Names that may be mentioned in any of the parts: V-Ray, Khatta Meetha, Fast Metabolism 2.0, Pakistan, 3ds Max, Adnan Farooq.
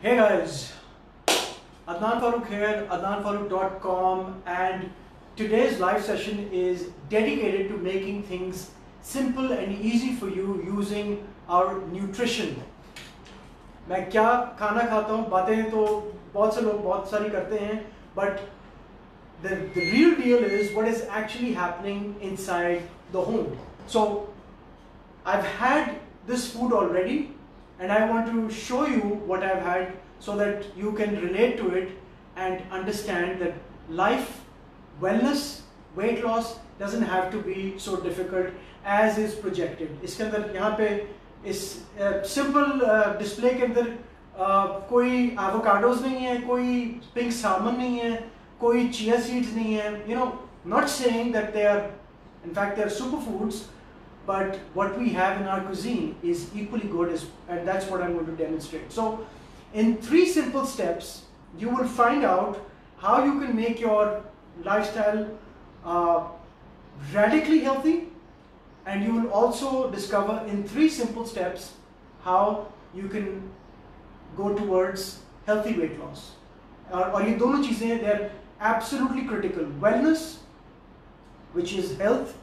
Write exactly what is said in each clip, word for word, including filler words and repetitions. Hey guys, Adnan Farooq here, adnan farooq dot com, and today's live session is dedicated to making things simple and easy for you using our nutrition. मैं क्या खाना खाता हूँ बातें तो बहुत से लोग बहुत सारी करते हैं, but the, the real deal is what is actually happening inside the home. So I've had this food already. And I want to show you what I've had so that you can relate to it and understand that life, wellness, weight loss doesn't have to be so difficult as is projected. इसके अंदर यहाँ पे इस simple display के अंदर कोई avocados नहीं है, कोई pink salmon नहीं है, कोई chia seeds नहीं है. You know, not saying that they are, in fact, they are superfoods. But what we have in our cuisine is equally good, as, and that's what I'm going to demonstrate. So, in three simple steps, you will find out how you can make your lifestyle uh, radically healthy, and you will also discover in three simple steps how you can go towards healthy weight loss. Or these two things, they're absolutely critical. Wellness, which is health,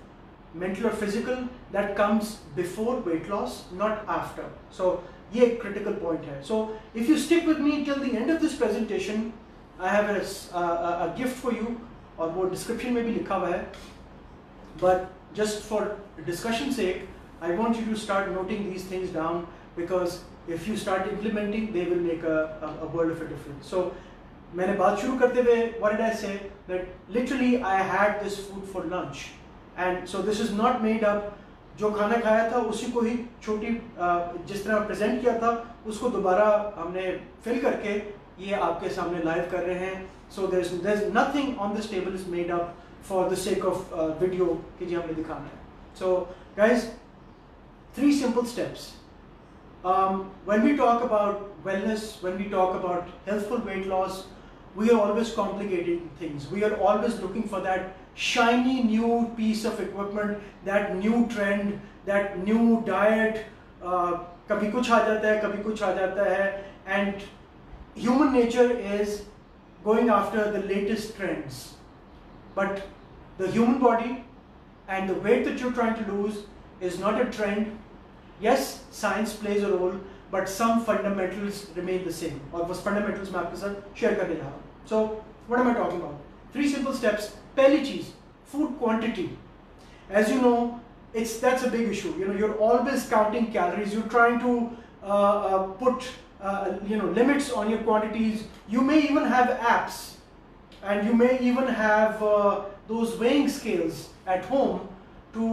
mental or physical, that comes before weight loss, not after. So, this is a critical point here. So, if you stick with me till the end of this presentation, I have a, a, a gift for you, or more description may be likha hua hai. But just for discussion's sake, I want you to start noting these things down, because if you start implementing, they will make a, a, a world of a difference. So, maine baat shuru karte hue, what did I say? That literally I had this food for lunch. And so this is not made up. जो खाना खाया था उसी को ही छोटी जिस तरह present किया था उसको दोबारा हमने फिल करके ये आपके सामने लाइव कर रहे हैं. So there's there's nothing on this table is made up for the sake of uh, video कि जी हमने दिखाना है. So guys, three simple steps. Um, when we talk about wellness, when we talk about healthful weight loss, we are always complicating things. We are always looking for that shiny new piece of equipment, that new trend, that new diet. Uh, कभी कुछ आ जाता है, कभी कुछ आ जाता है, and human nature is going after the latest trends. But the human body and the weight that you're trying to lose is not a trend. Yes, science plays a role, but some fundamentals remain the same. और वो fundamentals मैं आपके साथ share करने जा रहा हूँ. So what am I talking about? Three simple steps. Pehli cheez, food quantity. As you know, it's that's a big issue. You know, you're always counting calories. You're trying to uh, uh, put uh, you know limits on your quantities. You may even have apps, and you may even have uh, those weighing scales at home to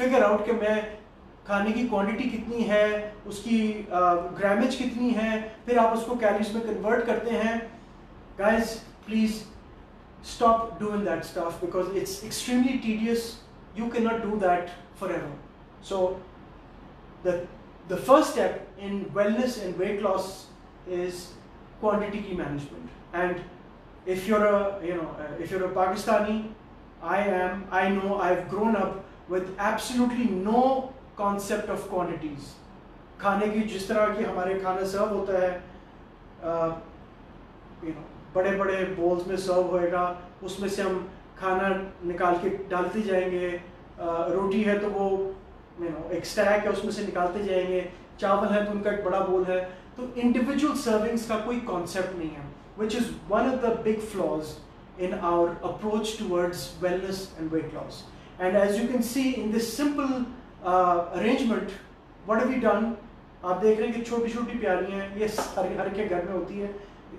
figure out कि मैं खाने की quantity कितनी है, उसकी uh, grammage कितनी है, फिर आप उसको calories में convert करते हैं. Guys, please stop doing that stuff, because it's extremely tedious. You cannot do that forever. So the the first step in wellness and weight loss is quantity management. And if you're a you know if you're a Pakistani, I am I know I've grown up with absolutely no concept of quantities. खाने की जिस तरह की हमारे खाना सर्व होता है, uh, you know. बड़े बड़े बोल्स में सर्व होएगा, उसमें से हम खाना निकाल के डालते जाएंगे. रोटी है तो वो यू नो एक स्टैक है, उसमें से निकालते जाएंगे. चावल है तो उनका एक बड़ा बोल है. तो इंडिविजुअल सर्विंग्स का कोई कॉन्सेप्ट नहीं है, which is one of the big flaws in our approach towards wellness and weight loss. And as you can see in this simple arrangement, what have we done. आप देख रहे हैं कि छोटी छोटी प्यालियाँ ये हर हर के घर में होती है.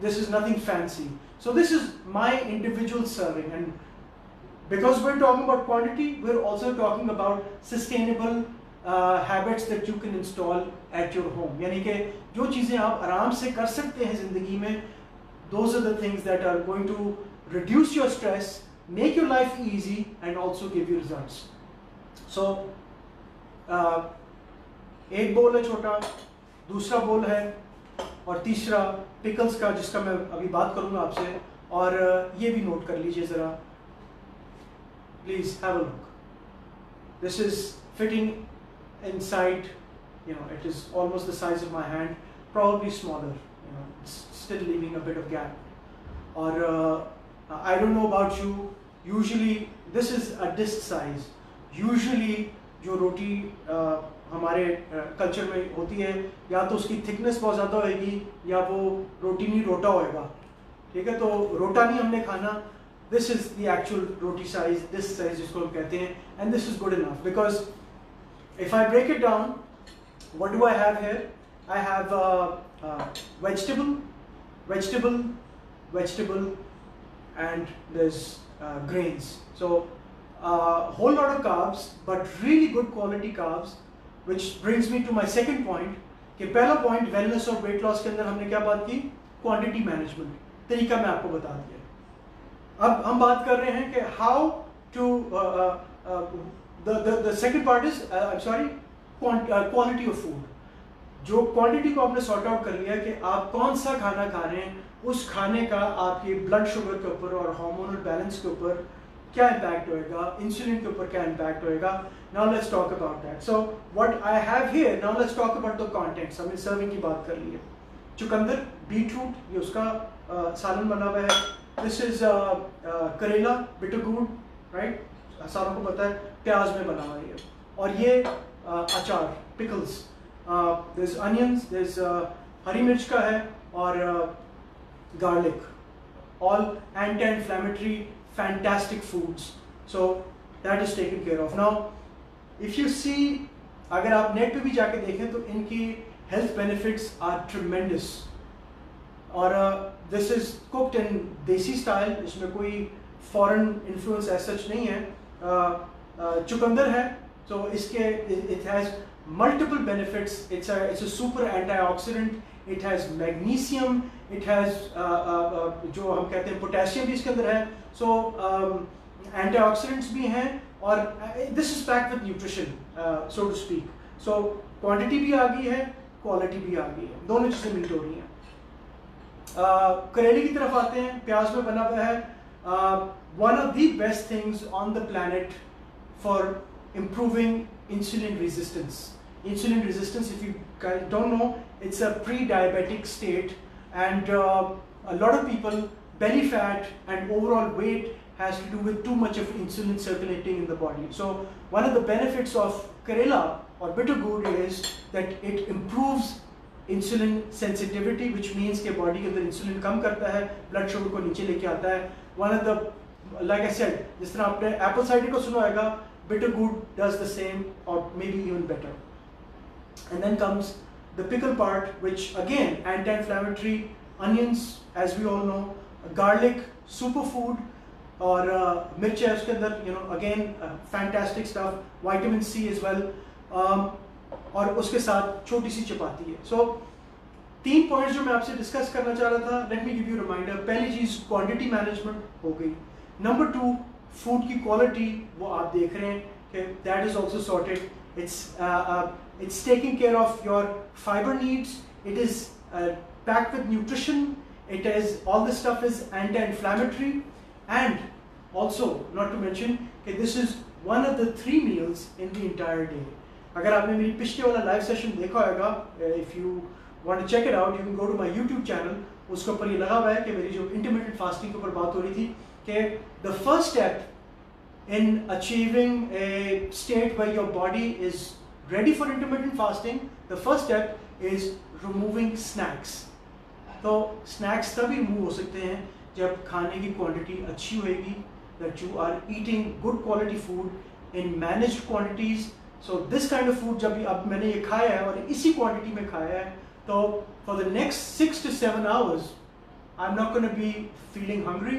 This is nothing fancy. So this is my individual serving, and because we're talking about quantity, we're also talking about sustainable uh, habits that you can install at your home. यानी कि जो चीज़ें आप आराम से कर सकते हैं ज़िंदगी में, those are the things that are going to reduce your stress, make your life easy, and also give you results. So uh, एक bowl है छोटा, दूसरा bowl है, और तीसरा पिकल्स का जिसका मैं अभी बात करूंगा आपसे. और ये भी नोट कर लीजिए ज़रा, please have a look. This is fitting inside, you know, it is almost the size of my hand, probably smaller you know, still leaving a bit of gap. Or uh, I don't know about you, usually this is a disc size. Usually जो रोटी uh, हमारे culture uh, में होती है, या तो उसकी thickness बहुत ज़्यादा होगी या वो रोटी नहीं रोटा होएगा, ठीक है, तो रोटा नहीं हमने खाना. This is the actual roti size, this size जिसको हम कहते हैं, and this is good enough because if I break it down what do I have here, I have vegetable vegetable vegetable and this grains. So Uh, whole lot of carbs, but really good quality carbs, which brings me to my second point. कि पहला point wellness और weight loss के अंदर हमने क्या बात की? Quantity management. तरीका मैं आपको बता दिया. अब हम बात कर रहे हैं कि how to uh, uh, the the the second part is uh, I'm sorry quant, uh, quality of food. जो quantity को आपने sort out कर लिया कि आप कौन सा खाना खा रहे हैं, उस खाने का आपके blood sugar के ऊपर और hormonal balance के ऊपर क्या इम्पैक्ट होएगा, इंसुलिन के ऊपर क्या इम्पैक्ट होएगा. Now let's talk about that. So what I have here, now let's talk about the contents. हमने सर्विंग की बात कर ली है. चुकंदर, बीटरूट, ये उसका uh, सालन बना हुआ है. This is karela, bitter gourd, right, सारों को पता है, प्याज में बना हुआ है. और ये uh, अचार, pickles, there is onions, there is हरी मिर्च का है और garlic. All anti inflammatory, fantastic foods, so that is taken care of. Now if you see, अगर आप नेट पे भी जाके देखें तो इनकी health benefits are tremendous. और this is cooked in desi style, इसमें कोई foreign influence as such नहीं है. uh, uh, चुकंदर है, so इसके it, it has multiple benefits. It's a it's a super antioxidant. It has magnesium. It has uh, uh, uh, जो हम कहते हैं potassium भी इसके अंदर है. सो एंटी ऑक्सीडेंट्स भी हैं और this is packed with nutrition, so to speak. So quantity भी आ गई है, क्वालिटी भी आ गई है, दोनों चीज़ें मीट हो रही हैं. uh, करेले की तरफ आते हैं, प्याज में बना हुआ है. One of the best things on the planet for improving insulin resistance. Insulin resistance, if you don't know, it's a pre diabetic state and a lot of people belly fat and overall weight has to do with too much of insulin circulating in the body. So one of the benefits of karela or bitter gourd is that it improves insulin sensitivity, which means के body के अंदर insulin कम करता है, blood sugar को नीचे लेके आता है. One of the, like I said, जिस तरह आपने apple cider को सुना होगा, bitter gourd does the same or maybe even better. And then comes the pickle part, which again anti-inflammatory, onions as we all know, garlic, superfood और uh, मिर्च है उसके अंदर, you know, again fantastic stuff. Vitamin C as well, और उसके साथ छोटी सी चपाती है. सो so, तीन पॉइंट्स जो मैं आपसे डिस्कस करना चाह रहा था. Let me give you reminder. पहली चीज़ क्वांटिटी मैनेजमेंट हो गई. नंबर टू, फूड की क्वालिटी, वो आप देख रहे हैं कि that is also sorted. It's it's taking care of your fibre needs. It is packed with nutrition. It is, all this stuff is anti-inflammatory, and also not to mention that this is one of the three meals in the entire day. अगर आपने मेरी पिछले वाला live session देखा होगा, if you want to check it out, you can go to my YouTube channel. उसके ऊपर ये लगा हुआ है कि मेरी जो intermittent fasting के ऊपर बात हो रही थी कि the first step in achieving a state where your body is ready for intermittent fasting, the first step is removing snacks. तो स्नैक्स तभी रिमूव हो सकते हैं जब खाने की क्वांटिटी अच्छी होएगी, that you are eating good quality food in managed quantities. So this kind of food जब अब मैंने ये खाया है और इसी क्वांटिटी में खाया है, तो for the next six to seven hours I am not gonna be feeling hungry.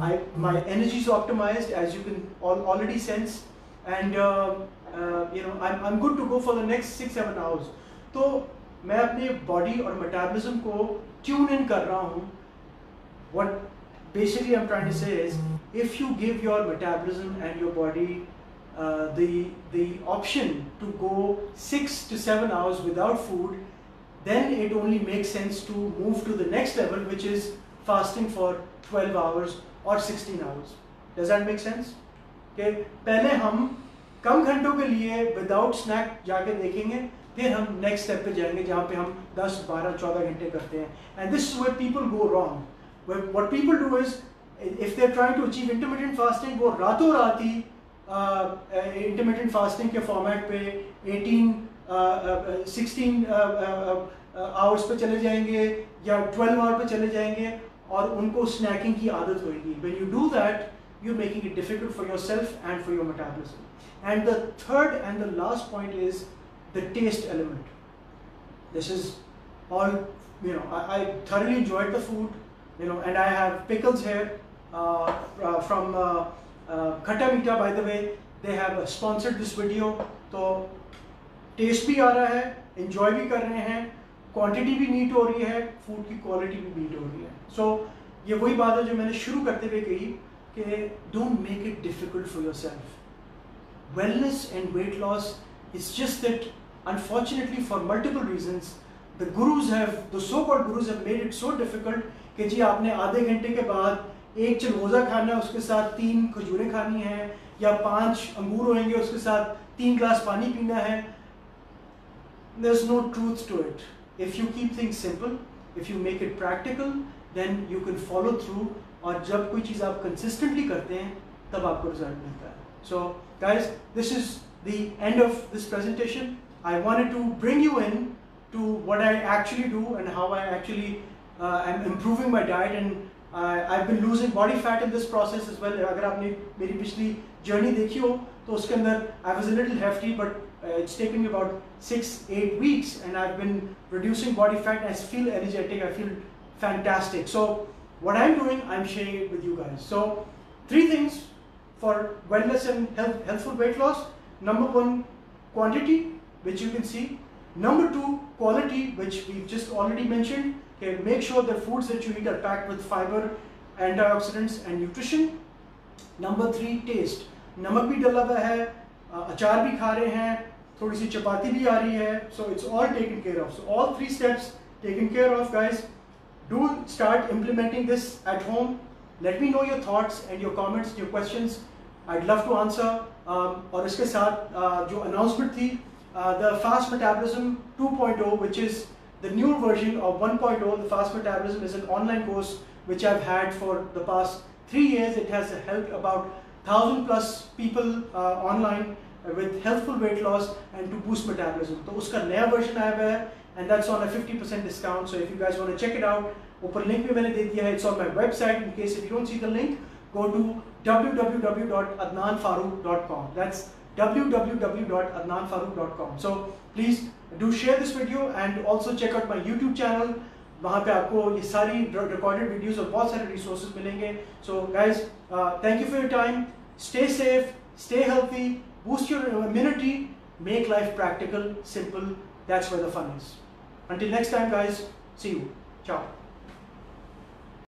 I my energy is optimised, as you can already sense, and you know I am good to go for the next six seven hours. तो मैं अपने body और metabolism को tune in कर रहा हूँ. What basically I'm trying to say is, if you give your metabolism and your body uh, the the option to go six to seven hours without food, then it only makes sense to move to the next level, which is fasting for twelve hours or sixteen hours. Does that make sense? Okay, पहले हम कम घंटों के लिए without snack जाके देखेंगे, फिर हम next step पे जाएंगे जहाँ पे हम दस बारह चौदह घंटे करते हैं। And this is where people go wrong. What people do is if they are trying to achieve intermittent fasting, वो रातों रात ही इंटरमिटेंट फास्टिंग के फॉर्मेट पे एटीन सिक्सटीन आवर्स पे चले जाएंगे या ट्वेल्व आवर पे चले जाएंगे और उनको स्नैकिंग की आदत होगी। When you do that you're making it difficult for yourself and for your metabolism. And the third and the last point is the taste element. This is all, you know, I, I thoroughly enjoyed the food, you know, and I have pickles here uh, uh, from uh, uh, Khatta Meetha, by the way. They have sponsored this video. So, taste bhi aa raha hai, enjoy bhi kar rahe hain, quantity bhi meet ho rahi hai, food ki quality bhi meet ho rahi hai. So, ये वही बात है जो मैंने शुरू करते हुए कही कि don't make it difficult for yourself. Wellness and weight loss is just that, unfortunately for multiple reasons, the gurus have, the so-called gurus have made it so difficult कि जी आपने आधे घंटे के बाद एक चरमोज़ा खाना है, उसके साथ तीन खजूरें खानी हैं या पांच अंगूर होंगे, उसके साथ तीन ग्लास पानी पीना है. There's no truth to it. If you keep things simple, if you make it practical, then you can follow through. और जब कोई चीज़ आप कंसिस्टेंटली करते हैं तब आपको रिजल्ट मिलता है. So guys, this is the end of this presentation. I wanted to bring you in to what I actually do and how I actually I am improving my diet and I have been losing body fat in this process as well. अगर आपने मेरी पिछली journey देखी हो तो उसके अंदर I was a little hefty but it's taking about six eight weeks and I have been reducing body fat. I feel energetic, I feel fantastic. So what I'm doing, I'm sharing it with you guys. So, three things for wellness and health, healthful weight loss. Number one, quantity, which you can see. Number two, quality, which we've just already mentioned. Okay, make sure the foods that you eat are packed with fiber, antioxidants, and nutrition. Number three, taste. Namak bhi dala hua hai, achar bhi kha rahe hain, thodi si chapati bhi aa rahi hai. So it's all taken care of. So all three steps taken care of, guys. Do start implementing this at home. Let me know your thoughts and your comments, your questions. I'd love to answer. Um, और इसके साथ uh, जो announcement थी, uh, the Fast Metabolism two point oh, which is the new version of one point oh. The Fast Metabolism is an online course which I've had for the past three years. It has helped about thousand plus people uh, online with healthful weight loss and to boost metabolism. तो उसका नया version आया हुआ है. And that's on a fifty percent discount. So if you guys want to check it out, ऊपर link भी मैंने दे दिया है. It's on my website. In case if you don't see the link, go to w w w dot adnan farooq dot com. That's w w w dot adnan farooq dot com. So please do share this video and also check out my YouTube channel. वहाँ पे आपको ये सारी recorded videos और बहुत सारे resources मिलेंगे. So guys, uh, thank you for your time. Stay safe, stay healthy, boost your immunity, make life practical, simple. That's where the fun is. Until next time, guys, see you. Ciao.